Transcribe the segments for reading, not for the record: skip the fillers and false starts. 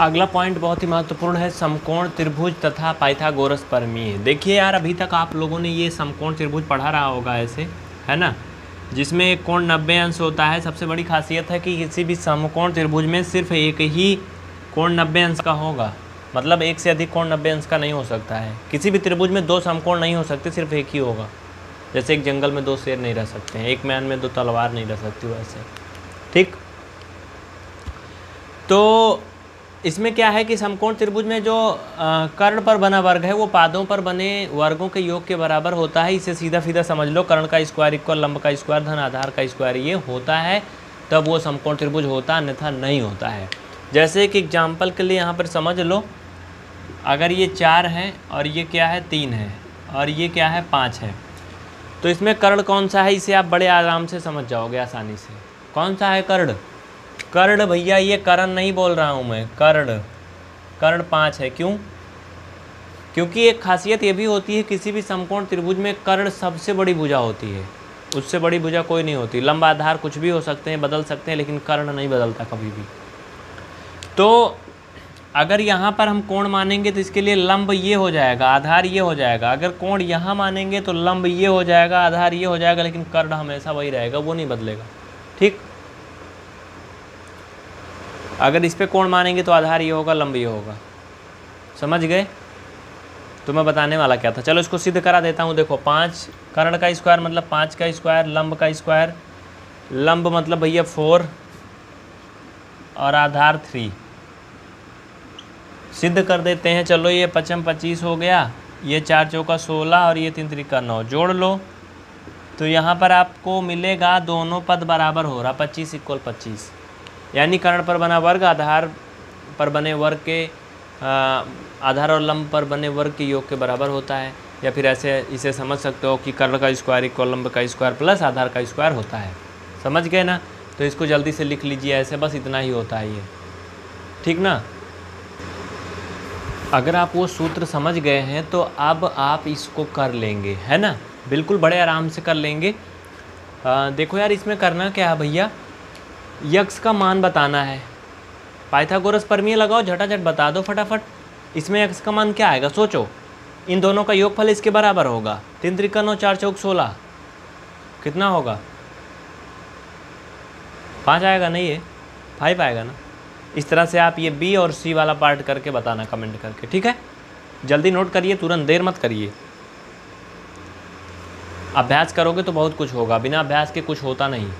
अगला पॉइंट बहुत ही महत्वपूर्ण है, समकोण त्रिभुज तथा पाइथागोरस प्रमेय। देखिए यार, अभी तक आप लोगों ने ये समकोण त्रिभुज पढ़ा रहा होगा ऐसे, है ना, जिसमें कोण 90 अंश होता है। सबसे बड़ी खासियत है कि किसी भी समकोण त्रिभुज में सिर्फ एक ही कोण 90 अंश का होगा, मतलब एक से अधिक कोण 90 अंश का नहीं हो सकता है। किसी भी त्रिभुज में दो समकोण नहीं हो सकते, सिर्फ एक ही होगा। जैसे एक जंगल में दो शेर नहीं रह सकते हैं, एक मैन में दो तलवार नहीं रह सकती, वैसे। ठीक, तो इसमें क्या है कि समकोण त्रिभुज में जो कर्ण पर बना वर्ग है वो पादों पर बने वर्गों के योग के बराबर होता है। इसे सीधा सीधा समझ लो, कर्ण का स्क्वायर इक्वल लंब का स्क्वायर धन आधार का स्क्वायर, ये होता है तब वो समकोण त्रिभुज होता, अन्यथा नहीं होता है। जैसे कि एग्जाम्पल के लिए यहाँ पर समझ लो, अगर ये 4 है और ये क्या है 3 है और ये क्या है 5 है, तो इसमें कर्ण कौन सा है, इसे आप बड़े आराम से समझ जाओगे आसानी से। कौन सा है कर्ण? कर्ण भैया, ये करण नहीं बोल रहा हूँ मैं, कर्ण। कर्ण 5 है। क्यों? क्योंकि एक खासियत ये भी होती है किसी भी समकोण त्रिभुज में कर्ण सबसे बड़ी भुजा होती है, उससे बड़ी भुजा कोई नहीं होती। लंब आधार कुछ भी हो सकते हैं, बदल सकते हैं, लेकिन कर्ण नहीं बदलता कभी भी। तो अगर यहाँ पर हम कोण मानेंगे तो इसके लिए लंब ये हो जाएगा, आधार ये हो जाएगा। अगर कोण यहाँ मानेंगे तो लंब ये हो जाएगा, आधार ये हो जाएगा, लेकिन कर्ण हमेशा वही रहेगा, वो नहीं बदलेगा। ठीक, अगर इस पे कोण मानेंगे तो आधार ये होगा, लंब ये होगा। समझ गए? तो मैं बताने वाला क्या था, चलो इसको सिद्ध करा देता हूँ। देखो, 5 कर्ण का स्क्वायर मतलब 5 का स्क्वायर, लंब का स्क्वायर, लंब मतलब भैया 4 और आधार 3। सिद्ध कर देते हैं, चलो ये 25 हो गया, ये 4 चौका 16 और ये 3 त्रिका 9, जोड़ लो तो यहाँ पर आपको मिलेगा दोनों पद बराबर हो रहा, 25 इक्वल 25, यानी कर्ण पर बना वर्ग आधार पर बने वर्ग के आधार और लंब पर बने वर्ग के योग के बराबर होता है। या फिर ऐसे इसे समझ सकते हो कि कर्ण का स्क्वायर इक्वल लंब का स्क्वायर प्लस आधार का स्क्वायर होता है। समझ गए ना? तो इसको जल्दी से लिख लीजिए ऐसे, बस इतना ही होता है ये। ठीक ना? अगर आप वो सूत्र समझ गए हैं तो अब आप इसको कर लेंगे, है ना, बिल्कुल बड़े आराम से कर लेंगे। देखो यार, इसमें करना क्या है भैया, यक्स का मान बताना है। पाइथागोरस प्रमेय लगाओ, झटाझट बता दो फटाफट। इसमें यक्स का मान क्या आएगा, सोचो। इन दोनों का योगफल इसके बराबर होगा, 3 त्रिका 9, 4 चौक 16 कितना होगा, 5 आएगा नहीं, ये 5 आएगा ना। इस तरह से आप ये बी और सी वाला पार्ट करके बताना कमेंट करके, ठीक है। जल्दी नोट करिए, तुरंत देर मत करिए। अभ्यास करोगे तो बहुत कुछ होगा, बिना अभ्यास के कुछ होता नहीं।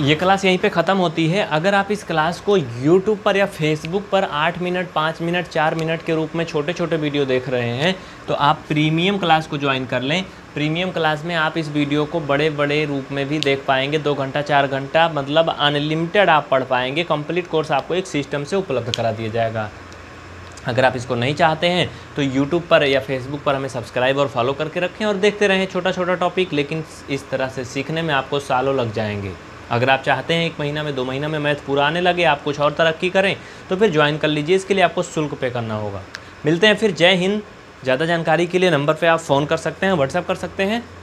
ये क्लास यहीं पे ख़त्म होती है। अगर आप इस क्लास को YouTube पर या Facebook पर 8 मिनट, 5 मिनट, 4 मिनट के रूप में छोटे छोटे वीडियो देख रहे हैं तो आप प्रीमियम क्लास को ज्वाइन कर लें। प्रीमियम क्लास में आप इस वीडियो को बड़े बड़े रूप में भी देख पाएंगे, 2 घंटा, 4 घंटा, मतलब अनलिमिटेड आप पढ़ पाएंगे। कंप्लीट कोर्स आपको एक सिस्टम से उपलब्ध करा दिया जाएगा। अगर आप इसको नहीं चाहते हैं तो YouTube पर या Facebook पर हमें सब्सक्राइब और फॉलो करके रखें और देखते रहें छोटा छोटा टॉपिक, लेकिन इस तरह से सीखने में आपको सालों लग जाएंगे। अगर आप चाहते हैं 1 महीना में, 2 महीना में मैथ पूरा आने लगे, आप कुछ और तरक्की करें, तो फिर ज्वाइन कर लीजिए। इसके लिए आपको शुल्क पे करना होगा। मिलते हैं फिर, जय हिंद। ज़्यादा जानकारी के लिए नंबर पे आप फ़ोन कर सकते हैं, व्हाट्सएप कर सकते हैं।